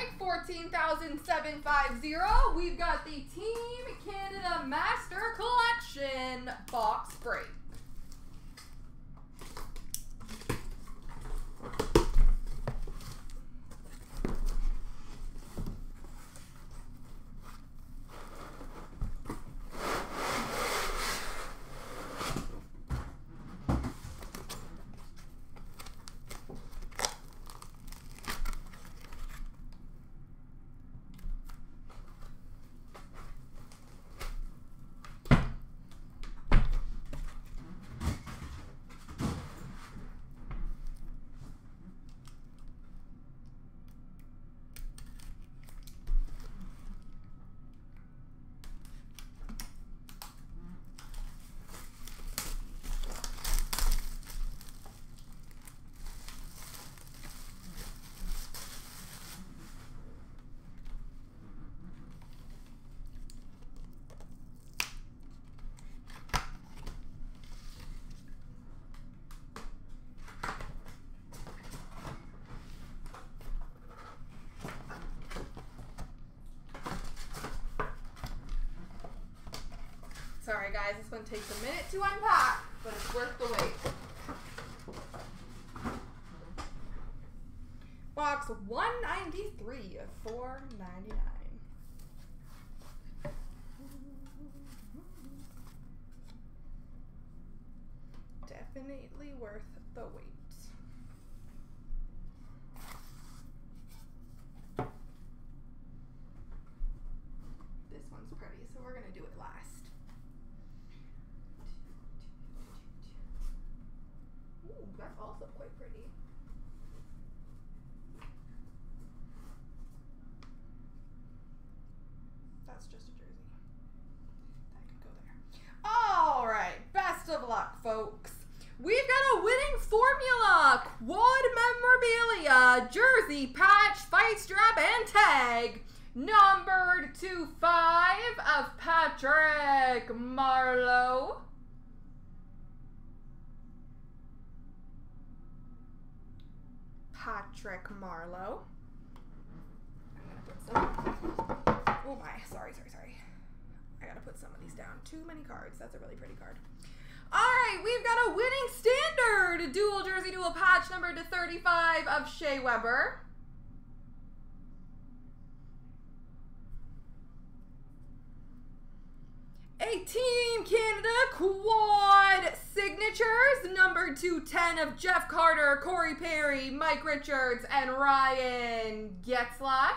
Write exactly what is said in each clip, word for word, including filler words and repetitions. break, fourteen thousand seven hundred fifty. We've got the Team Canada Master Collection box break. Sorry guys, this one takes a minute to unpack, but it's worth the wait. Box one ninety-three of four ninety-nine. Definitely worth the wait. This one's pretty, so we're gonna do it last. That's also quite pretty. That's just a jersey. That could go there. All right. Best of luck, folks. We've got a winning formula. Quad memorabilia. Jersey, patch, fight strap, and tag. Numbered to five of Patrick Marleau. Patrick Marleau. I'm gonna put some. Oh my, sorry, sorry, sorry. I gotta put some of these down. Too many cards. That's a really pretty card. All right, we've got a winning standard dual jersey, dual patch, number to thirty-five of Shea Weber. A Team Canada quad signatures, number two ten of Jeff Carter, Corey Perry, Mike Richards, and Ryan Getzlaf.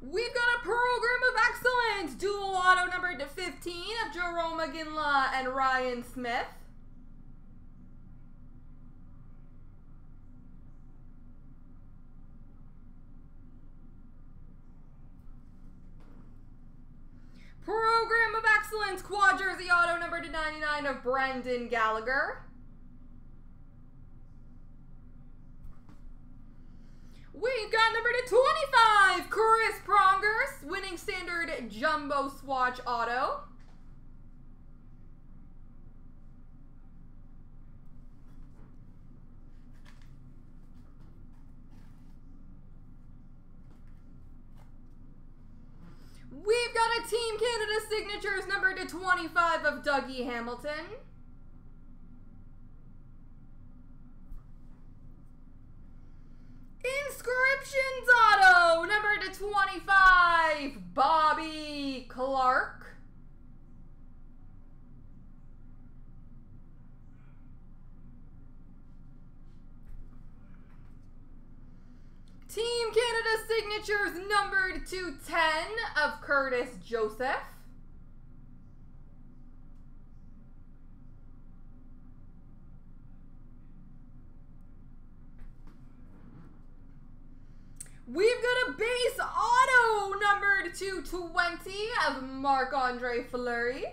We've got a program of excellence, dual auto number to fifteen of Jerome Gionta and Ryan Smith. Program of Excellence, quad jersey auto number to ninety-nine of Brendan Gallagher. We've got number to twenty-five, Chris Pronger, winning standard jumbo swatch auto. We've got a Team Canada signatures number to twenty-five of Dougie Hamilton. Inscriptions auto number to twenty-five, Bobby Clark. Team Canada signatures numbered to ten of Curtis Joseph. We've got a base auto numbered to twenty of Marc-Andre Fleury.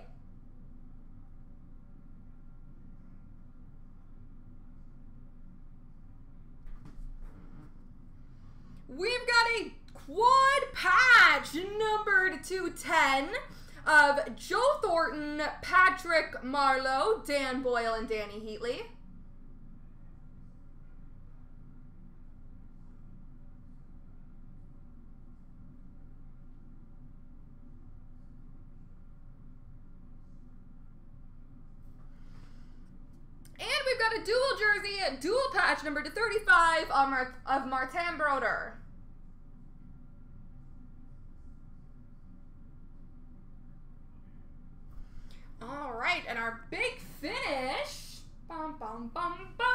We've got a quad patch numbered to ten of Joe Thornton, Patrick Marleau, Dan Boyle, and Danny Heatley. A dual jersey, a dual patch number to thirty-five of, Mar of Martin Broder. All right, and our big finish, bum, bum, bum, bum.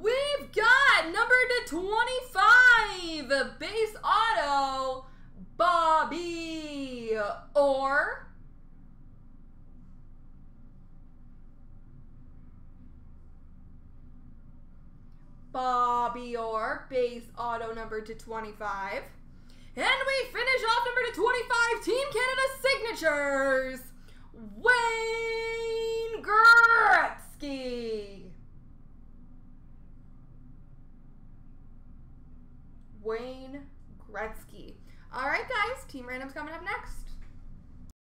We've got number to twenty-five, base auto, Bobby Orr. Bobby Orr, base auto number to twenty-five. And we finish off number to twenty-five, Team Canada signatures, Wayne Gretzky. Wayne Gretzky. All right, guys, Team Random's coming up next.